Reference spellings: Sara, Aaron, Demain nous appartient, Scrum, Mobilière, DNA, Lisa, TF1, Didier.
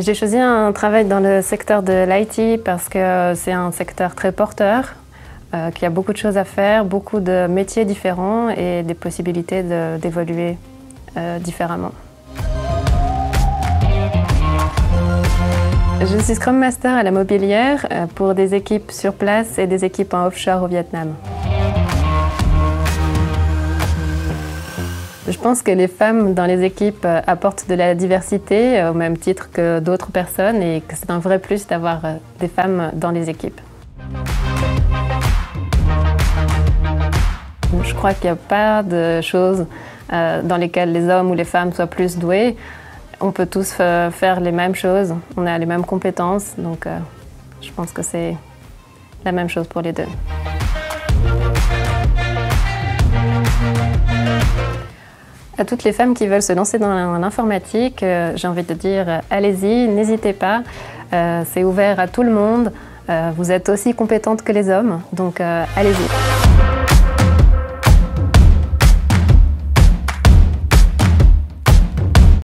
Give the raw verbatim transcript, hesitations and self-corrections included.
J'ai choisi un travail dans le secteur de l'I T parce que c'est un secteur très porteur, euh, qui a beaucoup de choses à faire, beaucoup de métiers différents et des possibilités d'évoluer de, euh, différemment. Je suis Scrum Master à la Mobilière pour des équipes sur place et des équipes en offshore au Vietnam. Je pense que les femmes dans les équipes apportent de la diversité au même titre que d'autres personnes et que c'est un vrai plus d'avoir des femmes dans les équipes. Je crois qu'il n'y a pas de choses dans lesquelles les hommes ou les femmes soient plus doués. On peut tous faire les mêmes choses, on a les mêmes compétences, donc je pense que c'est la même chose pour les deux. À toutes les femmes qui veulent se lancer dans l'informatique, euh, j'ai envie de dire euh, allez-y, n'hésitez pas, euh, c'est ouvert à tout le monde, euh, vous êtes aussi compétentes que les hommes, donc euh, allez-y.